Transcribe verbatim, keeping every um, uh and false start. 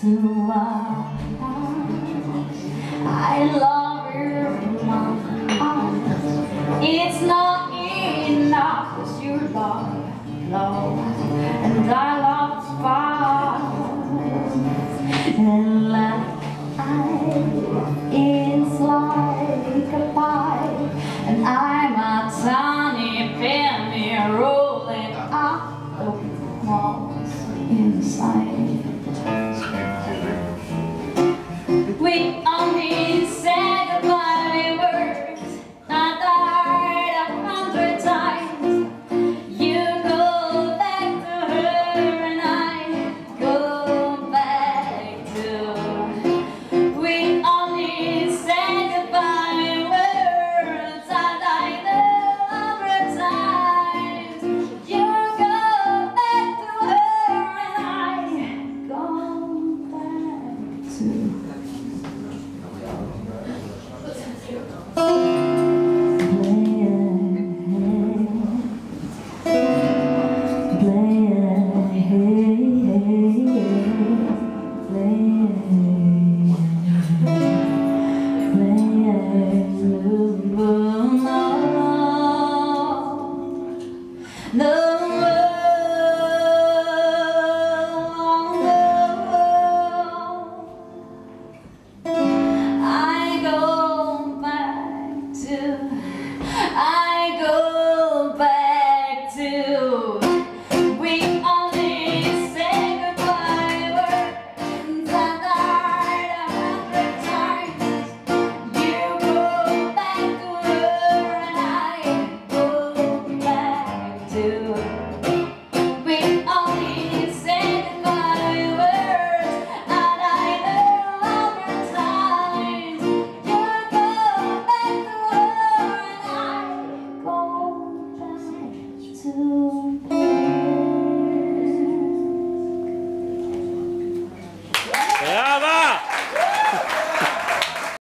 So